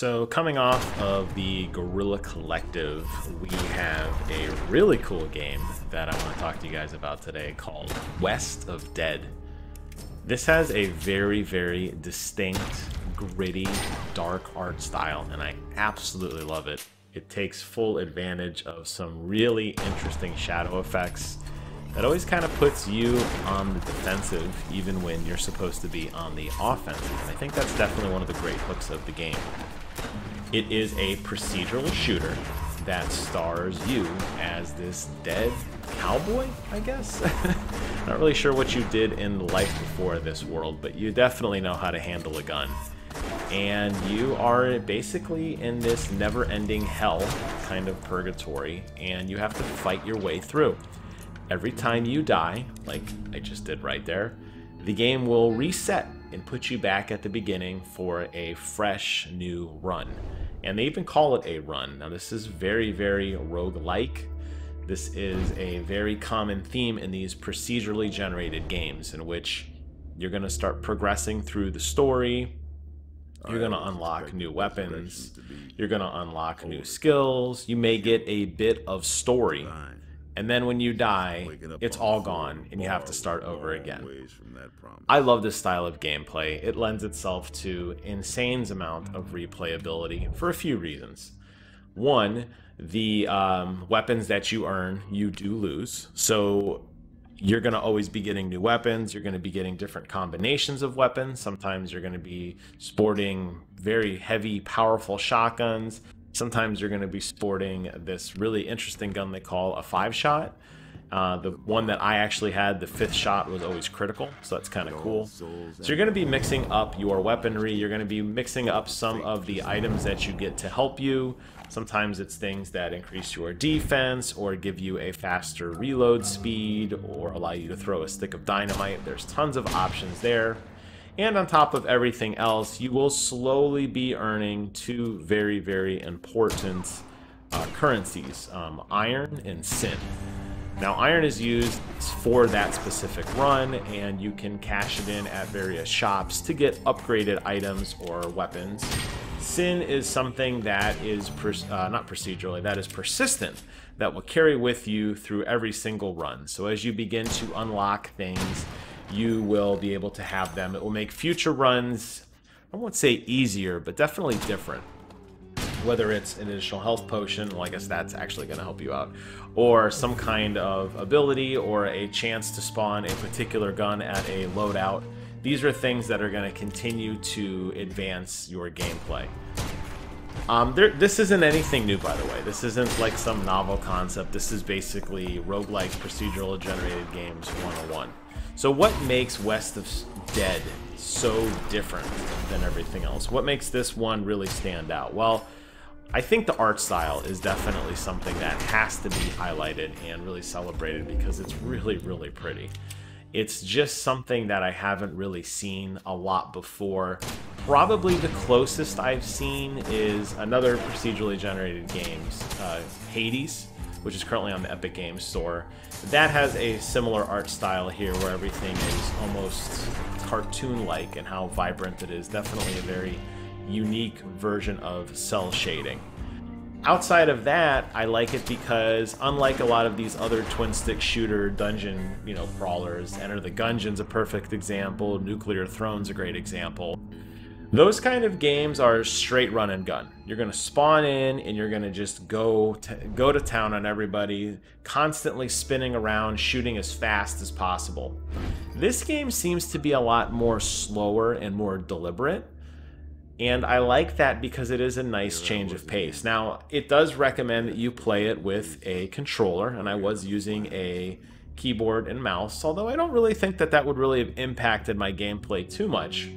So coming off of the Guerrilla Collective, we have a really cool game that I want to talk to you guys about today called West of Dead. This has a very, very distinct, gritty, dark art style, and I absolutely love it. It takes full advantage of some really interesting shadow effects that always kind of puts you on the defensive even when you're supposed to be on the offensive, and I think that's definitely one of the great hooks of the game. It is a procedural shooter that stars you as this dead cowboy, I guess? Not really sure what you did in life before this world, but you definitely know how to handle a gun. And you are basically in this never-ending hell kind of purgatory, and you have to fight your way through. Every time you die, like I just did right there, the game will reset and put you back at the beginning for a fresh new run. And they even call it a run. Now this is very, very roguelike. This is a very common theme in these procedurally generated games in which you're going to start progressing through the story. You're going to unlock new weapons. You're going to unlock new skills. You may get a bit of story. And then when you die, it's all gone and you have to start over again. I love this style of gameplay. It lends itself to insane amount of replayability for a few reasons. One, the weapons that you earn, you do lose. So you're going to always be getting new weapons. You're going to be getting different combinations of weapons. Sometimes you're going to be sporting very heavy, powerful shotguns. Sometimes you're going to be sporting this really interesting gun they call a 5-shot. The one that I actually had, the 5th shot, was always critical, so that's kind of cool. So you're going to be mixing up your weaponry. You're going to be mixing up some of the items that you get to help you. Sometimes it's things that increase your defense or give you a faster reload speed or allow you to throw a stick of dynamite. There's tons of options there. And on top of everything else, you will slowly be earning two very, very important currencies, iron and sin. Now, iron is used for that specific run, and you can cash it in at various shops to get upgraded items or weapons. Sin is something that is persistent, that will carry with you through every single run. So as you begin to unlock things, you will be able to have them. It will make future runs, I won't say easier, but definitely different. Whether it's an additional health potion, well, I guess that's actually going to help you out, or some kind of ability or a chance to spawn a particular gun at a loadout. These are things that are going to continue to advance your gameplay. This isn't anything new, by the way. This isn't like some novel concept. This is basically roguelike procedural generated games 101. So what makes West of Dead so different than everything else? What makes this one really stand out? Well, I think the art style is definitely something that has to be highlighted and really celebrated because it's really, really pretty. It's just something that I haven't really seen a lot before. Probably the closest I've seen is another procedurally generated game, Hades, which is currently on the Epic Games Store. That has a similar art style here where everything is almost cartoon-like and how vibrant it is. Definitely a very unique version of cell shading. Outside of that, I like it because unlike a lot of these other twin-stick shooter dungeon, crawlers, Enter the Gungeon's a perfect example, Nuclear Throne's a great example. Those kind of games are straight run and gun. You're going to spawn in and you're going to just go to town on everybody, constantly spinning around, shooting as fast as possible. This game seems to be a lot more slower and more deliberate. And I like that because it is a nice change of pace. Now, it does recommend that you play it with a controller, and I was using a keyboard and mouse, although I don't really think that that would really have impacted my gameplay too much.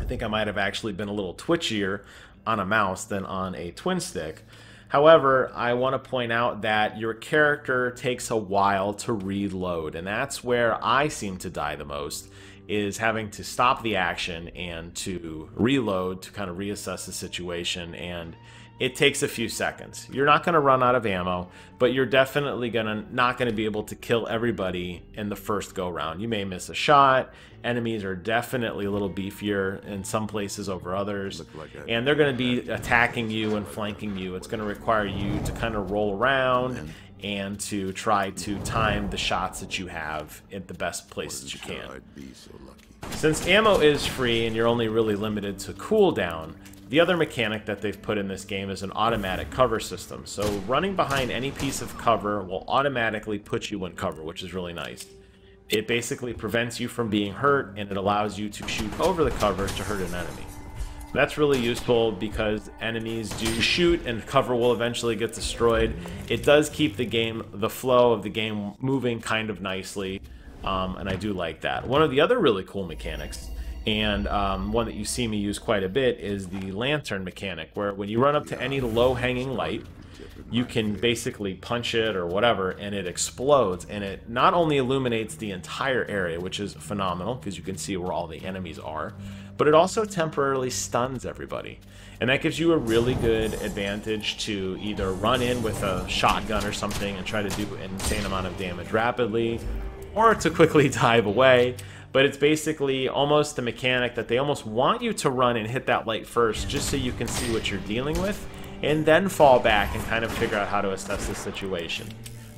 I think I might have actually been a little twitchier on a mouse than on a twin stick. However, I want to point out that your character takes a while to reload, and that's where I seem to die the most, is having to stop the action and to reload to kind of reassess the situation. And it takes a few seconds. You're not going to run out of ammo, but you're definitely not going to be able to kill everybody in the first go round. You may miss a shot. Enemies are definitely a little beefier in some places over others, and they're going to be attacking you and flanking you. It's going to require you to kind of roll around and to try to time the shots that you have at the best place that you can. Since ammo is free and you're only really limited to cooldown, the other mechanic that they've put in this game is an automatic cover system. So running behind any piece of cover will automatically put you in cover, which is really nice. It basically prevents you from being hurt, and it allows you to shoot over the cover to hurt an enemy. That's really useful because enemies do shoot and cover will eventually get destroyed. It does keep the game, the flow of the game moving kind of nicely, and I do like that. One of the other really cool mechanics, and one that you see me use quite a bit, is the lantern mechanic, where when you run up to any low-hanging light, you can basically punch it or whatever, and it explodes, and it not only illuminates the entire area, which is phenomenal because you can see where all the enemies are, but it also temporarily stuns everybody. And that gives you a really good advantage to either run in with a shotgun or something and try to do an insane amount of damage rapidly, or to quickly dive away. But it's basically almost the mechanic that they almost want you to run and hit that light first, just so you can see what you're dealing with, and then fall back and kind of figure out how to assess the situation.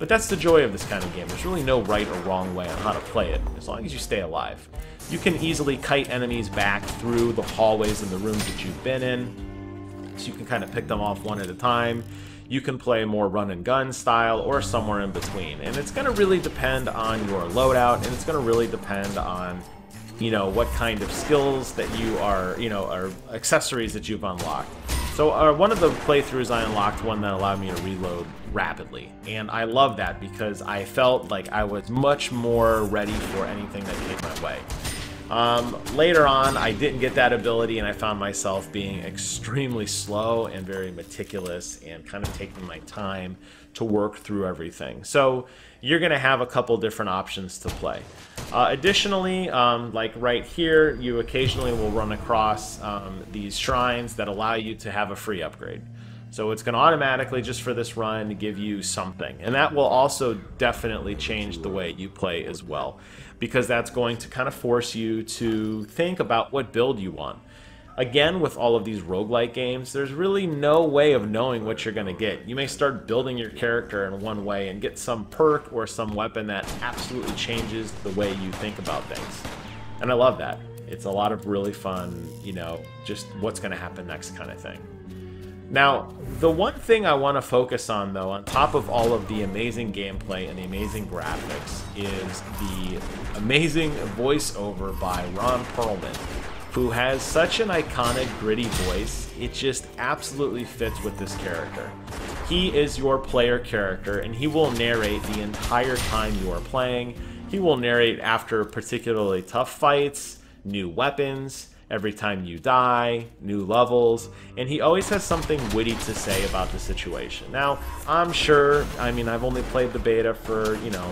But that's the joy of this kind of game. There's really no right or wrong way on how to play it, as long as you stay alive. You can easily kite enemies back through the hallways and the rooms that you've been in, so you can kind of pick them off one at a time. You can play more run and gun style or somewhere in between. And it's gonna really depend on your loadout, and it's gonna really depend on, you know, what kind of skills that you are, you know, or accessories that you've unlocked. So one of the playthroughs, I unlocked one that allowed me to reload rapidly, and I love that because I felt like I was much more ready for anything that came my way. Later on, I didn't get that ability, and I found myself being extremely slow and very meticulous and kind of taking my time to work through everything. So you're going to have a couple different options to play. Additionally, like right here, you occasionally will run across these shrines that allow you to have a free upgrade. So it's going to automatically, just for this run, give you something. And that will also definitely change the way you play as well, because that's going to kind of force you to think about what build you want. Again, with all of these roguelike games, there's really no way of knowing what you're going to get. You may start building your character in one way and get some perk or some weapon that absolutely changes the way you think about things. And I love that. It's a lot of really fun, you know, just what's going to happen next kind of thing. Now, the one thing I want to focus on, though, on top of all of the amazing gameplay and the amazing graphics, is the amazing voiceover by Ron Perlman, who has such an iconic, gritty voice. It just absolutely fits with this character. He is your player character, and he will narrate the entire time you are playing. He will narrate after particularly tough fights, new weapons, every time you die, new levels, and he always has something witty to say about the situation. Now, I'm sure, I mean, I've only played the beta for, you know,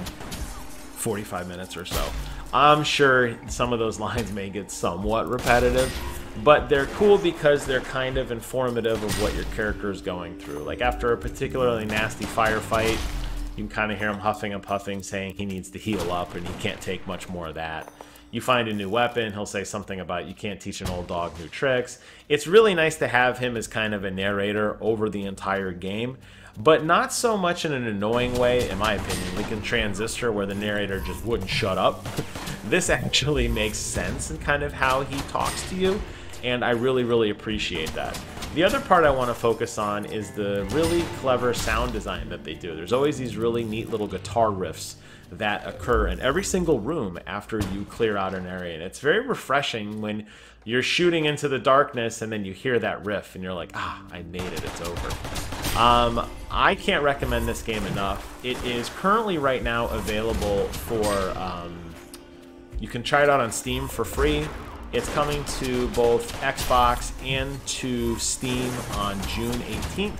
45 minutes or so. I'm sure some of those lines may get somewhat repetitive, but they're cool because they're kind of informative of what your character is going through. Like after a particularly nasty firefight, you can kind of hear him huffing and puffing, saying he needs to heal up and he can't take much more of that. You find a new weapon, he'll say something about you can't teach an old dog new tricks. It's really nice to have him as kind of a narrator over the entire game, but not so much in an annoying way, in my opinion. Like in Transistor, where the narrator just wouldn't shut up. This actually makes sense in kind of how he talks to you, and I really, really appreciate that. The other part I want to focus on is the really clever sound design that they do. There's always these really neat little guitar riffs that occur in every single room after you clear out an area, and it's very refreshing when you're shooting into the darkness and then you hear that riff and you're like, ah, I made it, it's over. I can't recommend this game enough. It is currently right now available for you can try it out on Steam for free. It's coming to both Xbox and to Steam on June 18th.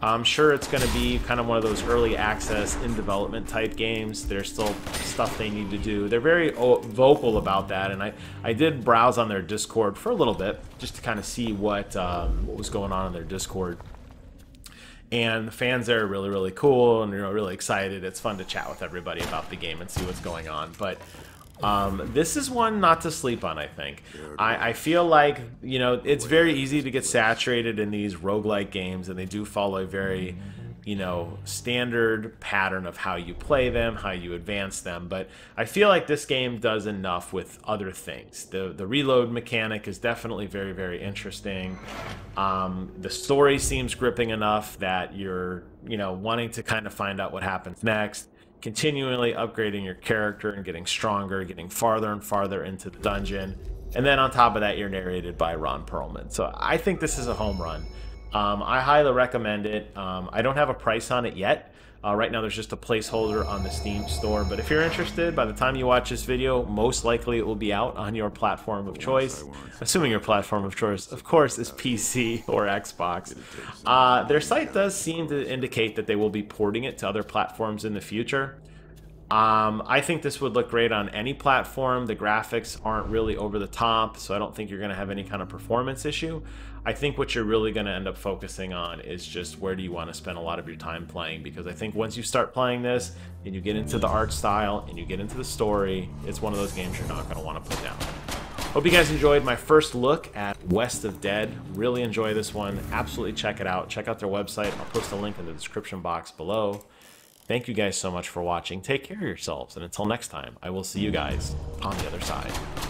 I'm sure it's going to be kind of one of those early access in development type games. There's still stuff they need to do. They're very vocal about that, and I did browse on their Discord for a little bit just to kind of see what was going on in their Discord And the fans there are really, really cool and, you know, really excited. It's fun to chat with everybody about the game and see what's going on. But this is one not to sleep on, I think. I feel like, you know, it's very easy to get saturated in these roguelike games, and they do follow a very, you know, standard pattern of how you play them, how you advance them. But I feel like this game does enough with other things. The reload mechanic is definitely very, very interesting. The story seems gripping enough that you're, you know, wanting to kind of find out what happens next. Continually upgrading your character and getting stronger, getting farther and farther into the dungeon. And then on top of that, you're narrated by Ron Perlman. So I think this is a home run. I highly recommend it. I don't have a price on it yet. Right now, there's just a placeholder on the Steam store. But if you're interested, by the time you watch this video, most likely it will be out on your platform of choice. Assuming your platform of choice, of course, is PC or Xbox. Their site does seem to indicate that they will be porting it to other platforms in the future. I think this would look great on any platform. The graphics aren't really over the top, so I don't think you're going to have any kind of performance issue. I think what you're really going to end up focusing on is just where do you want to spend a lot of your time playing, because I think once you start playing this and you get into the art style and you get into the story, it's one of those games you're not going to want to put down. Hope you guys enjoyed my first look at West of Dead. Really enjoy this one. Absolutely check it out. Check out their website. I'll post a link in the description box below. Thank you guys so much for watching. Take care of yourselves, and until next time, I will see you guys on the other side.